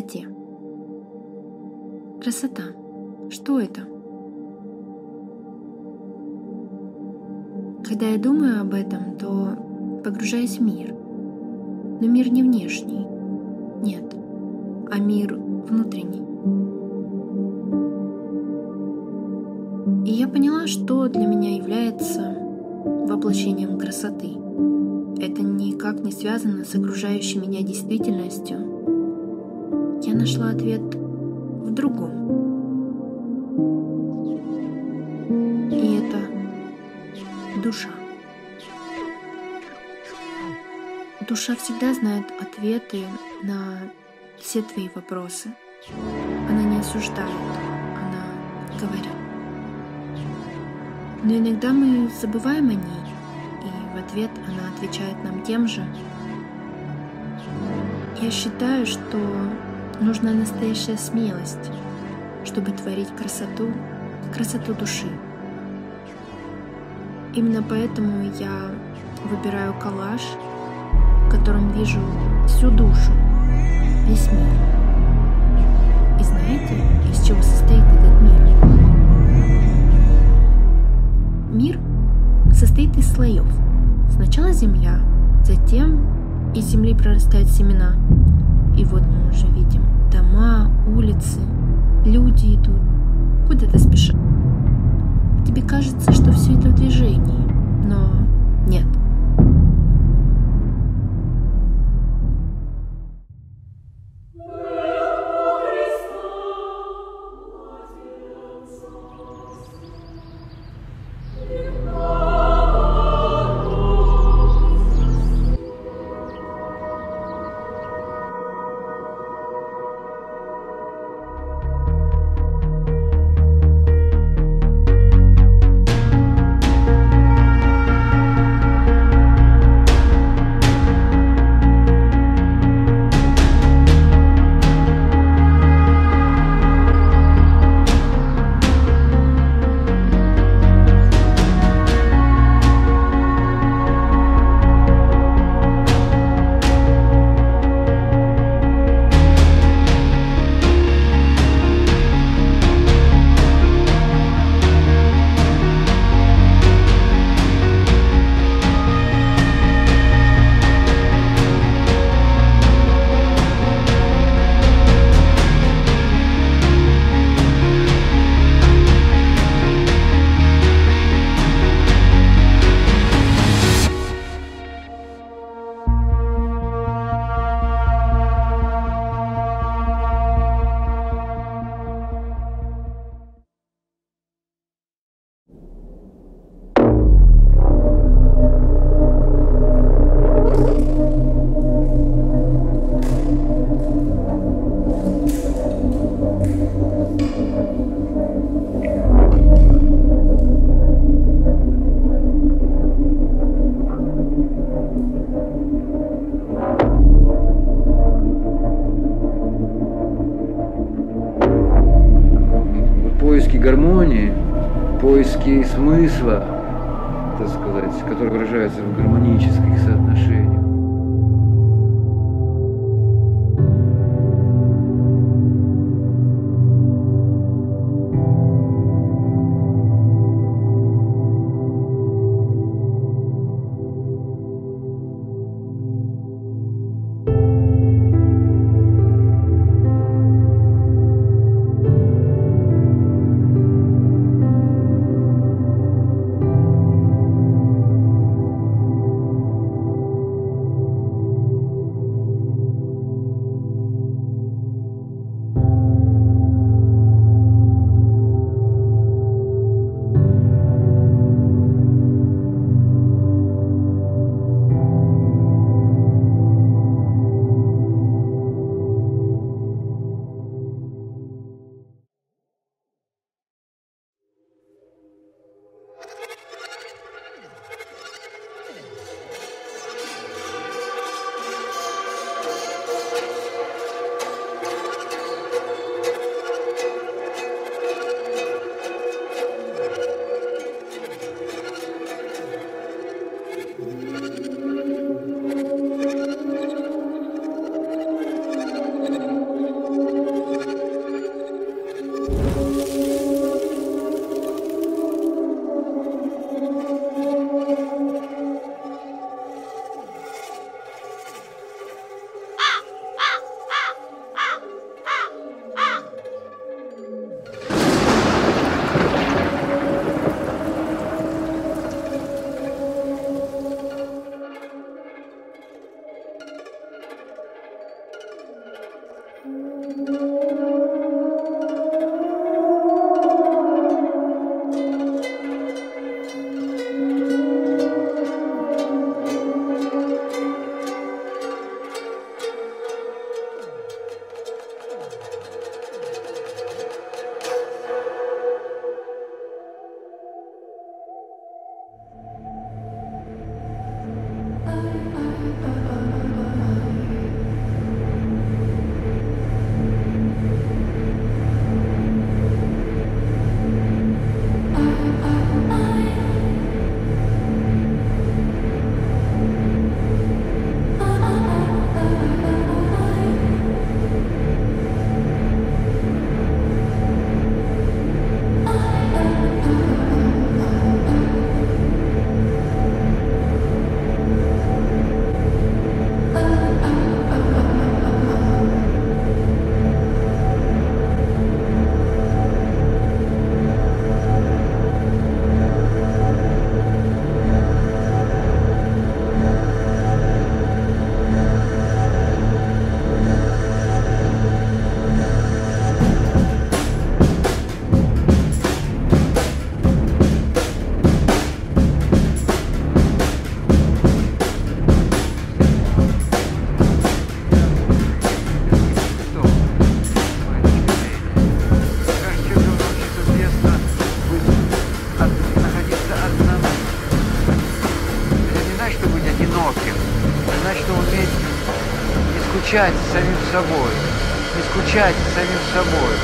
красоте. Красота. Что это? Когда я думаю об этом, то погружаюсь в мир. Но мир не внешний. Нет. А мир внутренний. И я поняла, что для меня является воплощением красоты. Это никак не связано с окружающей меня действительностью. Я нашла ответ в другом. И это душа. Душа всегда знает ответы на все твои вопросы. Она не осуждает, она говорит. Но иногда мы забываем о ней, и в ответ она отвечает нам тем же. Я считаю, что нужна настоящая смелость, чтобы творить красоту, красоту души. Именно поэтому я выбираю коллаж, в котором вижу всю душу, весь мир. И знаете, из чего состоит этот мир? Мир состоит из слоев. Сначала земля, затем из земли прорастают семена. И вот мы уже видим дома, улицы, люди идут, куда-то спешат. Тебе кажется, что все это в движении, но нет. Гармонии, поиски смысла, так сказать, который выражается в гармонических соотношениях. скучать самим собой, не скучать самим собой.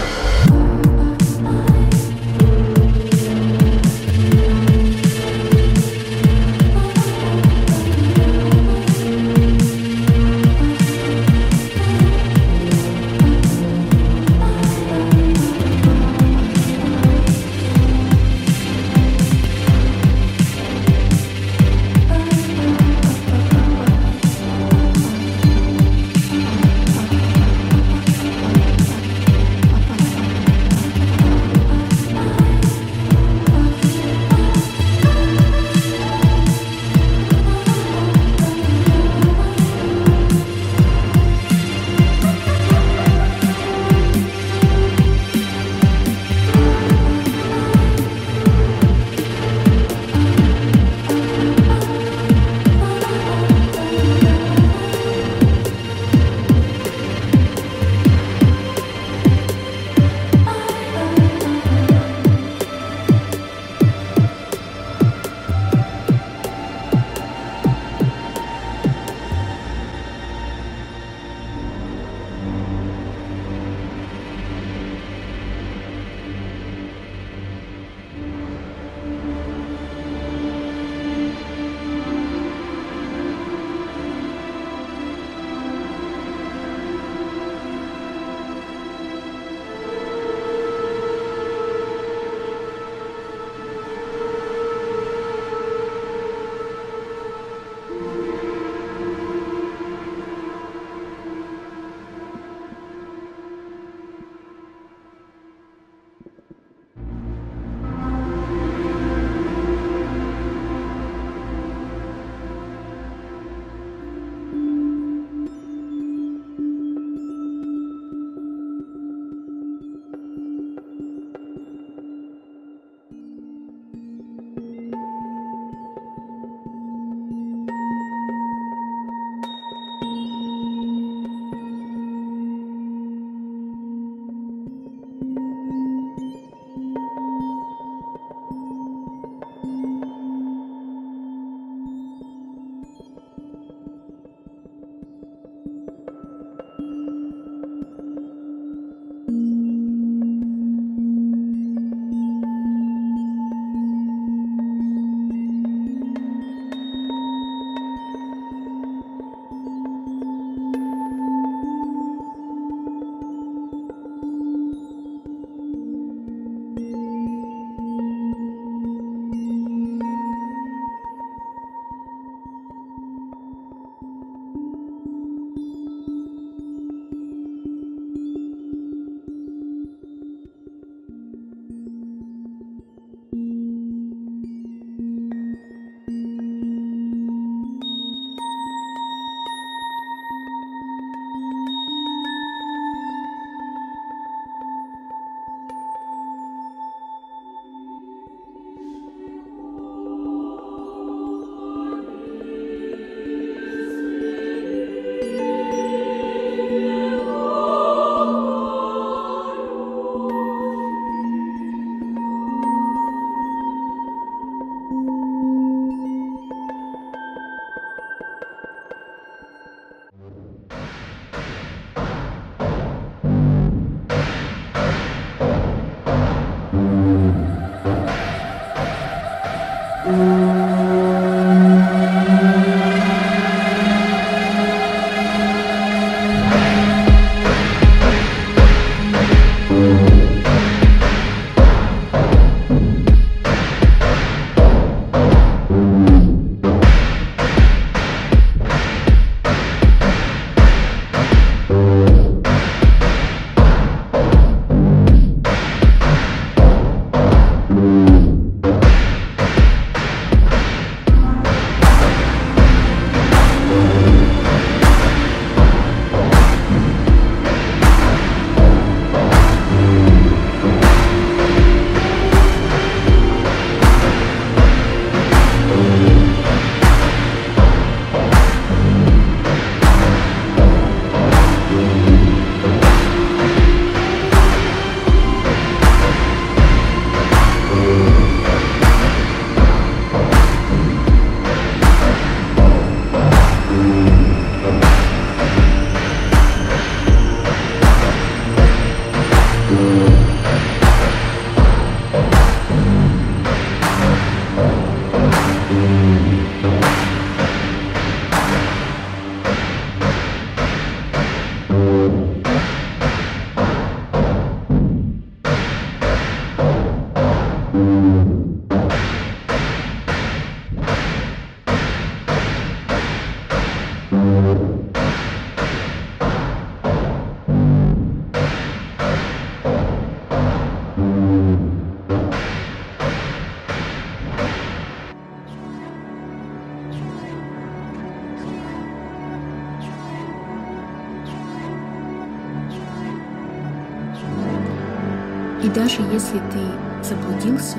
даже если ты заблудился,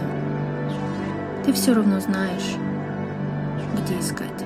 ты все равно знаешь, где искать.